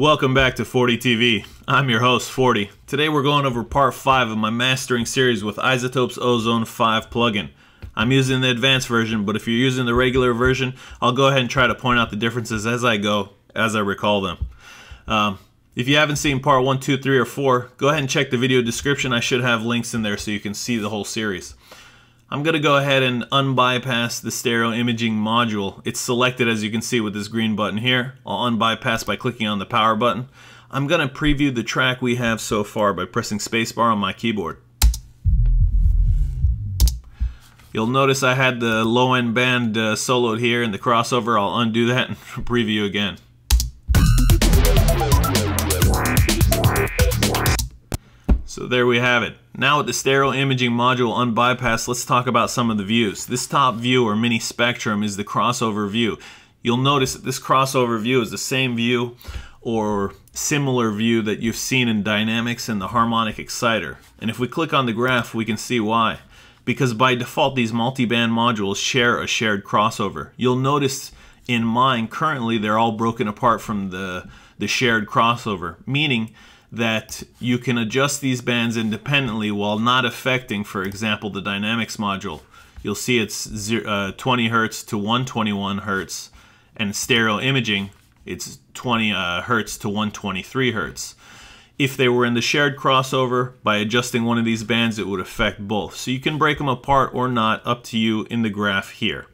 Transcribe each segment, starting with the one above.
Welcome back to 40TV. I'm your host, 40. Today we're going over part 5 of my mastering series with iZotope's Ozone 5 plugin. I'm using the advanced version, but if you're using the regular version, I'll go ahead and try to point out the differences as I go, as I recall them. If you haven't seen part 1, 2, 3, or 4, go ahead and check the video description. I should have links in there so you can see the whole series. I'm going to go ahead and unbypass the stereo imaging module. It's selected, as you can see, with this green button here. I'll unbypass by clicking on the power button. I'm going to preview the track we have so far by pressing spacebar on my keyboard. You'll notice I had the low-end band soloed here in the crossover. I'll undo that and preview again. So there we have it. Now with the stereo imaging module unbypassed, let's talk about some of the views. This top view, or mini spectrum, is the crossover view. You'll notice that this crossover view is the same view or similar view that you've seen in dynamics and the harmonic exciter. And if we click on the graph, we can see why. Because by default, these multiband modules share a shared crossover. You'll notice in mine, currently, they're all broken apart from the shared crossover, meaning that you can adjust these bands independently while not affecting, for example, the dynamics module. You'll see it's 20 Hertz to 121 Hertz, and stereo imaging, it's 20 Hertz to 123 Hertz. If they were in the shared crossover, by adjusting one of these bands, it would affect both. So you can break them apart or not, up to you in the graph here.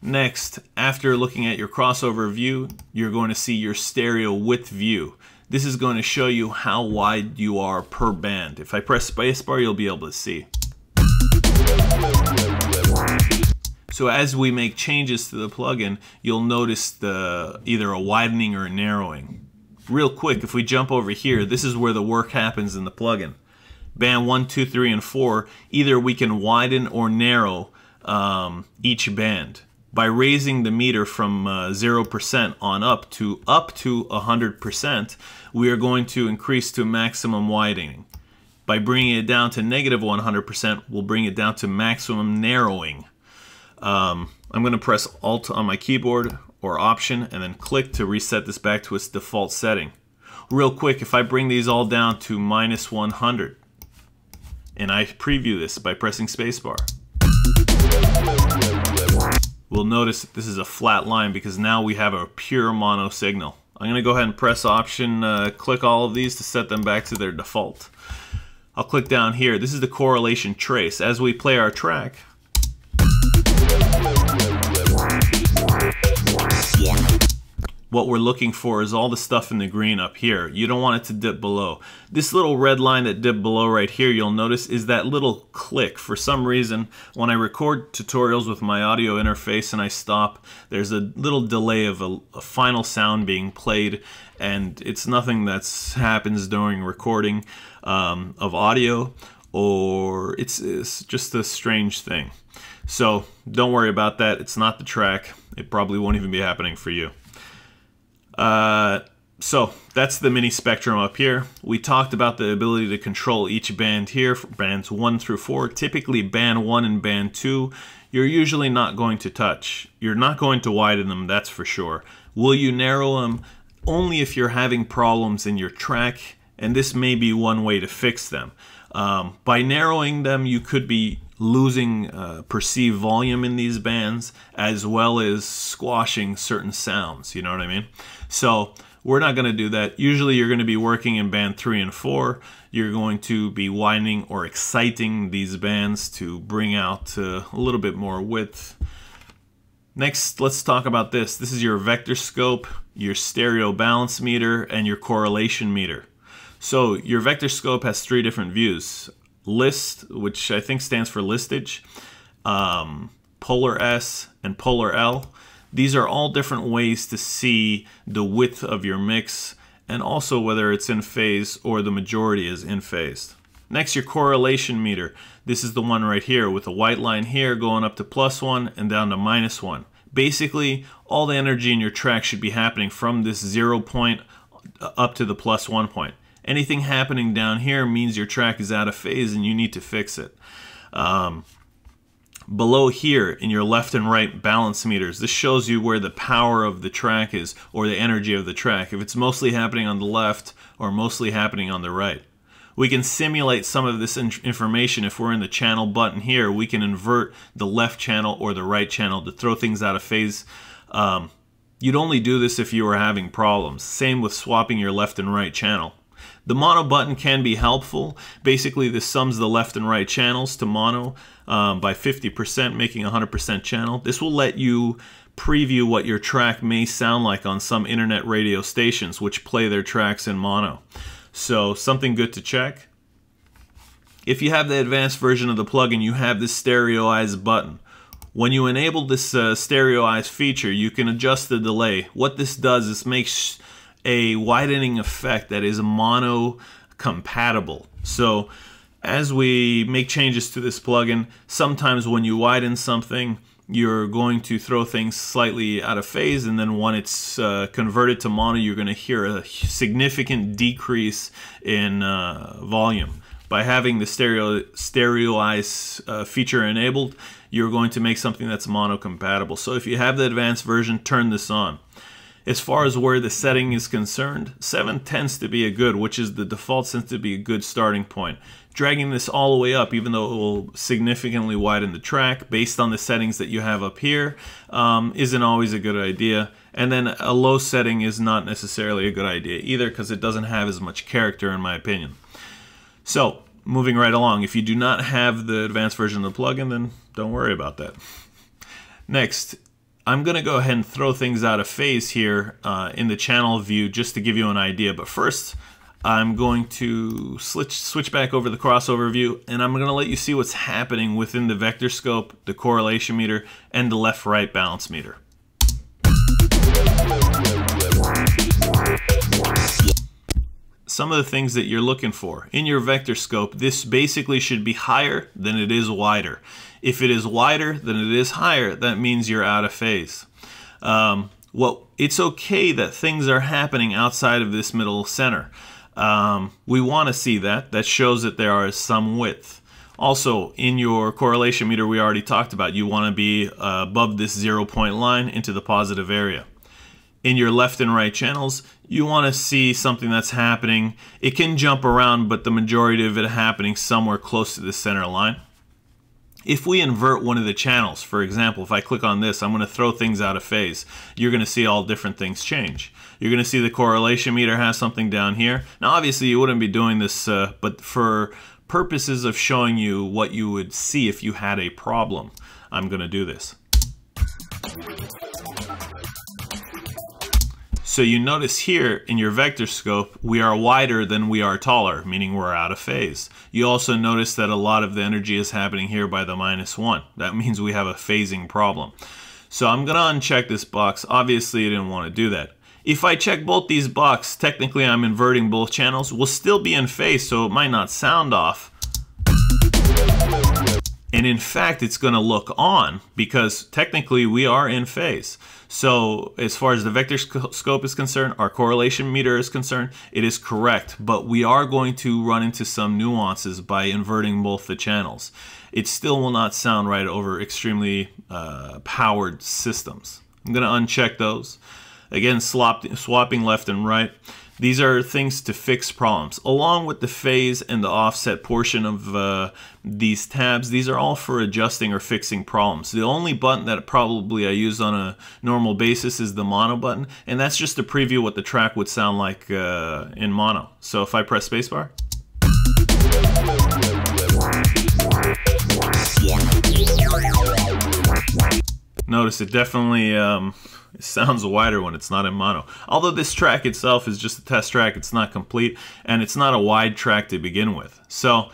Next, after looking at your crossover view, you're going to see your stereo width view. This is going to show you how wide you are per band. If I press spacebar, you'll be able to see. So as we make changes to the plugin, you'll notice either a widening or a narrowing. Real quick, if we jump over here, this is where the work happens in the plugin. Band 1, 2, 3, and 4, either we can widen or narrow each band by raising the meter from 0% on up to 100%, we are going to increase to maximum widening. By bringing it down to negative 100%, we'll bring it down to maximum narrowing. I'm going to press Alt on my keyboard or Option and then click to reset this back to its default setting. Real quick, if I bring these all down to minus 100, and I preview this by pressing spacebar, we'll notice that this is a flat line because now we have a pure mono signal. I'm going to go ahead and press Option, click all of these to set them back to their default. I'll click down here. This is the correlation trace. As we play our track, what we're looking for is all the stuff in the green up here. You don't want it to dip below. This little red line that dipped below right here, you'll notice, is that little click. For some reason, when I record tutorials with my audio interface and I stop, there's a little delay of a final sound being played, and it's nothing that happens during recording of audio, or it's just a strange thing. So don't worry about that. It's not the track. It probably won't even be happening for you. So that's the mini spectrum up here. We talked about the ability to control each band here, bands 1 through 4. Typically band 1 and band 2, you're usually not going to touch. You're not going to widen them, that's for sure. Will you narrow them? Only if you're having problems in your track, and this may be one way to fix them. By narrowing them, you could be losing perceived volume in these bands, as well as squashing certain sounds, you know what I mean? So we're not going to do that. Usually you're going to be working in band 3 and 4. You're going to be widening or exciting these bands to bring out a little bit more width. Next, let's talk about this. This is your vector scope, your stereo balance meter, and your correlation meter. So your vector scope has 3 different views. List, which I think stands for listage, polar S, and polar L. These are all different ways to see the width of your mix, and also whether it's in phase or the majority is in phase. Next, your correlation meter. This is the one right here with a white line here going up to +1 and down to -1. Basically, all the energy in your track should be happening from this 0 point up to the +1 point. Anything happening down here means your track is out of phase and you need to fix it. below here in your left and right balance meters. This shows you where the power of the track is, or the energy of the track, if it's mostly happening on the left or mostly happening on the right. We can simulate some of this information. If we're in the channel button here, we can invert the left channel or the right channel to throw things out of phase. You'd only do this if you were having problems. Same with swapping your left and right channel. The mono button can be helpful. Basically, this sums the left and right channels to mono by 50%, making 100% channel. This will let you preview what your track may sound like on some internet radio stations which play their tracks in mono. So something good to check. If you have the advanced version of the plugin, you have this stereoize button. When you enable this stereoize feature, you can adjust the delay. What this does is makes a widening effect that is mono compatible. So as we make changes to this plugin, sometimes when you widen something, you're going to throw things slightly out of phase, and then when it's converted to mono, you're going to hear a significant decrease in volume. By having the stereoize feature enabled, you're going to make something that's mono compatible. So if you have the advanced version, turn this on. As far as where the setting is concerned, 7 tends to be a good, which is the default, tends to be a good starting point. Dragging this all the way up, even though it will significantly widen the track based on the settings that you have up here, isn't always a good idea. And then a low setting is not necessarily a good idea either, because it doesn't have as much character in my opinion. So moving right along, if you do not have the advanced version of the plugin, then don't worry about that. Next, I'm going to go ahead and throw things out of phase here in the channel view just to give you an idea. But first, I'm going to switch back over the crossover view, and I'm going to let you see what's happening within the vector scope, the correlation meter, and the left-right balance meter. Some of the things that you're looking for. In your vector scope, this basically should be higher than it is wider. If it is wider than it is higher, that means you're out of phase. Well, it's okay that things are happening outside of this middle center. We want to see that. That shows that there is some width. Also, in your correlation meter we already talked about, you want to be above this 0 point line into the positive area. In your left and right channels, you want to see something that's happening. It can jump around, but the majority of it happening somewhere close to the center line. If we invert one of the channels, for example, if I click on this, I'm going to throw things out of phase. You're going to see all different things change. You're going to see the correlation meter has something down here. Now, obviously, you wouldn't be doing this, but for purposes of showing you what you would see if you had a problem, I'm going to do this. So you notice here in your vector scope, we are wider than we are taller, meaning we're out of phase. You also notice that a lot of the energy is happening here by the -1. That means we have a phasing problem. So I'm going to uncheck this box. Obviously, you didn't want to do that. If I check both these boxes, technically I'm inverting both channels. We'll still be in phase, so it might not sound off. And in fact, it's going to look on, because technically we are in phase. So as far as the vector scope is concerned, our correlation meter is concerned, it is correct. But we are going to run into some nuances by inverting both the channels. It still will not sound right over extremely powered systems. I'm going to uncheck those. Again, swapping left and right. These are things to fix problems. Along with the phase and the offset portion of these tabs, these are all for adjusting or fixing problems. The only button that probably I use on a normal basis is the mono button, and that's just to preview what the track would sound like in mono. So if I press spacebar, notice it definitely it sounds wider when it's not in mono. Although this track itself is just a test track, it's not complete, and it's not a wide track to begin with. So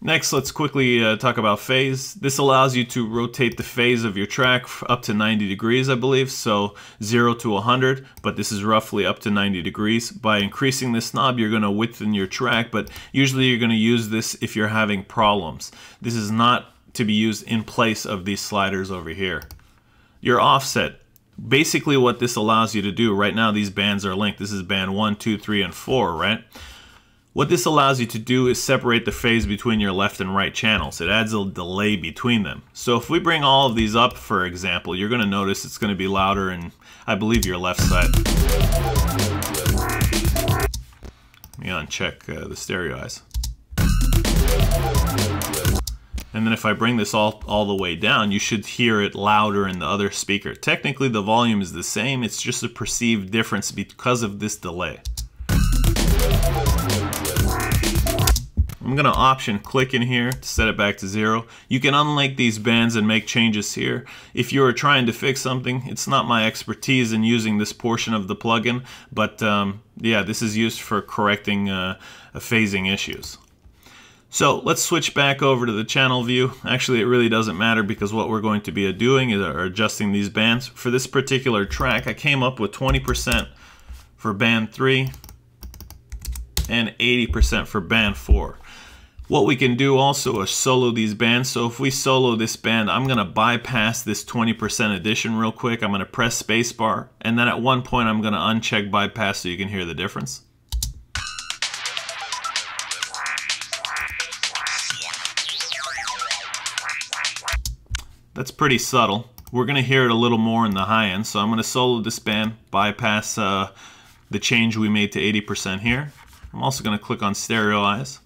next, let's quickly talk about phase. This allows you to rotate the phase of your track up to 90 degrees, I believe, so 0 to 100, but this is roughly up to 90 degrees. By increasing this knob, you're going to widthen your track, but usually you're going to use this if you're having problems. This is not to be used in place of these sliders over here. Your offset. Basically what this allows you to do, right now these bands are linked. This is band 1, 2, 3, and 4, right? What this allows you to do is separate the phase between your left and right channels. It adds a delay between them. So if we bring all of these up, for example, you're going to notice it's going to be louder in, I believe, your left side. Let me uncheck the stereo eyes. And then if I bring this all the way down, you should hear it louder in the other speaker. Technically, the volume is the same. It's just a perceived difference because of this delay. I'm going to option click in here to set it back to 0. You can unlink these bands and make changes here. If you are trying to fix something, it's not my expertise in using this portion of the plugin, but yeah, this is used for correcting phasing issues. So let's switch back over to the channel view. Actually, it really doesn't matter because what we're going to be doing is adjusting these bands. For this particular track, I came up with 20% for band 3 and 80% for band 4. What we can do also is solo these bands. So if we solo this band, I'm going to bypass this 20% addition real quick. I'm going to press spacebar, and then at one point I'm going to uncheck bypass so you can hear the difference. That's pretty subtle. We're going to hear it a little more in the high end. So I'm going to solo this band, bypass the change we made to 80% here. I'm also going to click on stereoize.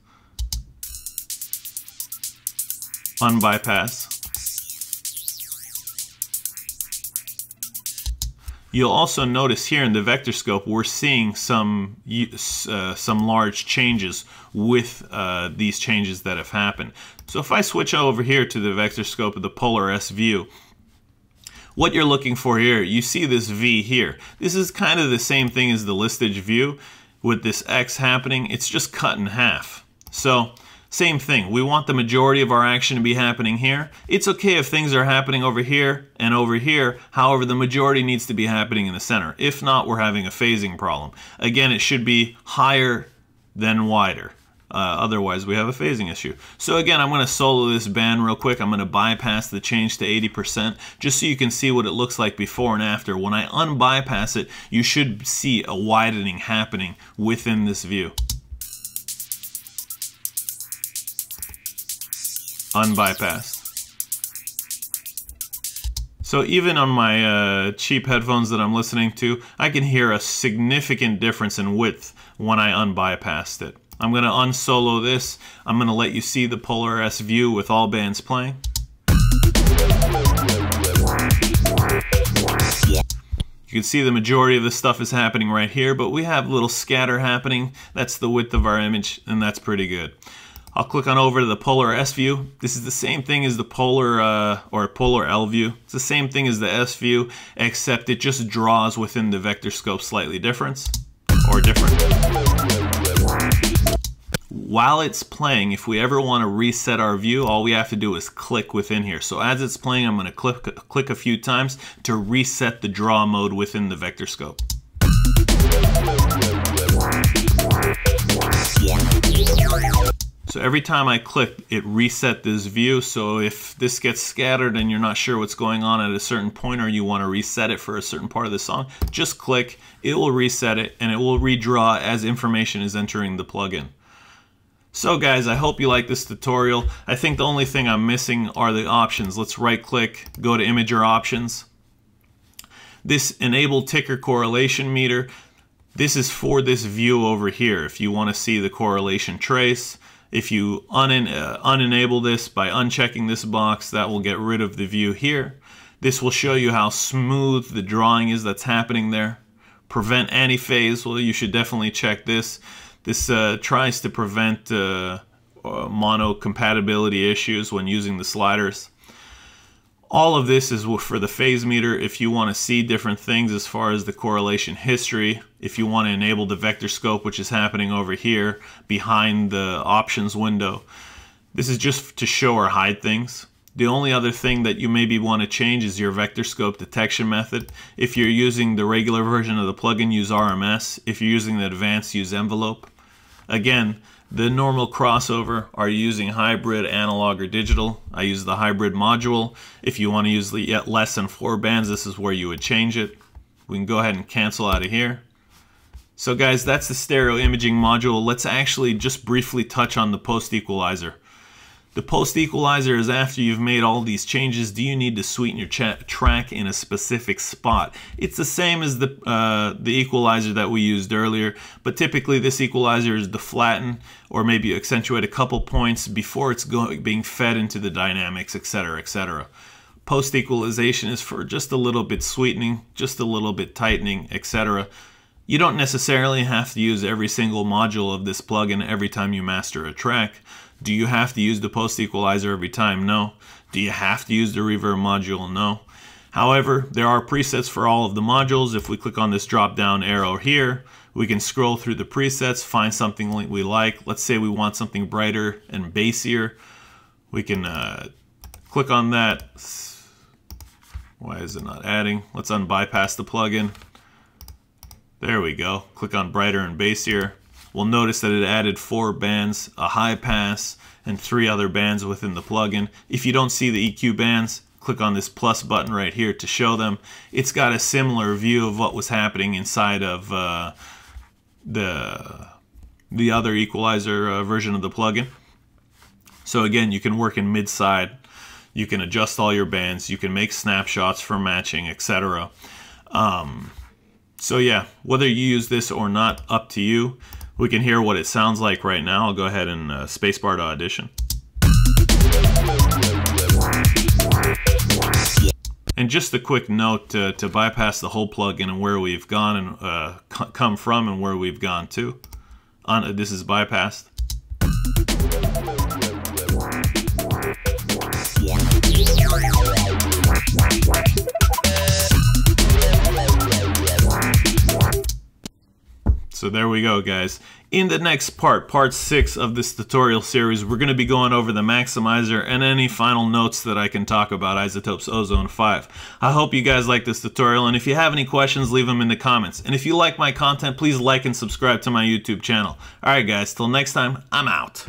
Unbypass. You'll also notice here in the vector scope we're seeing some large changes with these changes that have happened. So if I switch over here to the vector scope of the Polar S view, what you're looking for here, you see this V here. This is kind of the same thing as the listage view with this X happening. It's just cut in half. So same thing, we want the majority of our action to be happening here. It's okay if things are happening over here and over here, however the majority needs to be happening in the center. If not, we're having a phasing problem. Again, it should be higher than wider. Otherwise, we have a phasing issue. So again, I'm going to solo this band real quick. I'm going to bypass the change to 80% just so you can see what it looks like before and after. When I unbypass it, you should see a widening happening within this view. Unbypassed. So even on my cheap headphones that I'm listening to, I can hear a significant difference in width when I unbypassed it. I'm going to unsolo this. I'm going to let you see the Polar S view with all bands playing. You can see the majority of the stuff is happening right here, but we have little scatter happening. That's the width of our image, and that's pretty good. I'll click on over to the Polar S view. This is the same thing as the Polar Polar L view. It's the same thing as the S view, except it just draws within the vector scope slightly different. While it's playing, if we ever want to reset our view, all we have to do is click within here. So as it's playing, I'm going to click a few times to reset the draw mode within the vector scope. So every time I click, it resets this view. So if this gets scattered and you're not sure what's going on at a certain point, or you want to reset it for a certain part of the song, just click, it will reset it, and it will redraw as information is entering the plugin. So guys, I hope you like this tutorial. I think the only thing I'm missing are the options. Let's right click, go to image or options. This enable ticker correlation meter. This is for this view over here. If you want to see the correlation trace, if you unenable this by unchecking this box, that will get rid of the view here. This will show you how smooth the drawing is that's happening there. Prevent anti-phase, well, you should definitely check this. This tries to prevent mono compatibility issues when using the sliders. All of this is for the phase meter. If you want to see different things as far as the correlation history, if you want to enable the vector scope, which is happening over here behind the options window. This is just to show or hide things. The only other thing that you maybe want to change is your vector scope detection method. If you're using the regular version of the plugin, use RMS. If you're using the advanced, use envelope. Again, the normal crossover are using hybrid, analog, or digital. I use the hybrid module. If you want to use less than 4 bands, this is where you would change it. We can go ahead and cancel out of here. So guys, that's the stereo imaging module. Let's actually just briefly touch on the post equalizer. The post equalizer is after you've made all these changes, do you need to sweeten your track in a specific spot? It's the same as the equalizer that we used earlier, but typically this equalizer is to flatten or maybe accentuate a couple points before it's being fed into the dynamics, etc., etc. Post equalization is for just a little bit sweetening, just a little bit tightening, etc. You don't necessarily have to use every single module of this plugin every time you master a track. Do you have to use the post equalizer every time? No. Do you have to use the reverb module? No. However, there are presets for all of the modules. If we click on this drop down arrow here, we can scroll through the presets, find something we like. Let's say we want something brighter and bassier. We can click on that. Why is it not adding? Let's unbypass the plugin. There we go. Click on brighter and bassier. We'll notice that it added 4 bands, a high pass, and 3 other bands within the plugin. If you don't see the EQ bands, click on this plus button right here to show them. It's got a similar view of what was happening inside of the other equalizer version of the plugin. So again, you can work in mid-side. You can adjust all your bands. You can make snapshots for matching, etc. So yeah, whether you use this or not, up to you. We can hear what it sounds like right now. I'll go ahead and spacebar to audition. And just a quick note to bypass the whole plugin and where we've gone and come from and where we've gone to. This is bypassed. So there we go, guys. In the next part, part 6 of this tutorial series, we're going to be going over the maximizer and any final notes that I can talk about iZotope's Ozone 5. I hope you guys like this tutorial, and if you have any questions, leave them in the comments. And if you like my content, please like and subscribe to my YouTube channel. Alright guys, till next time, I'm out.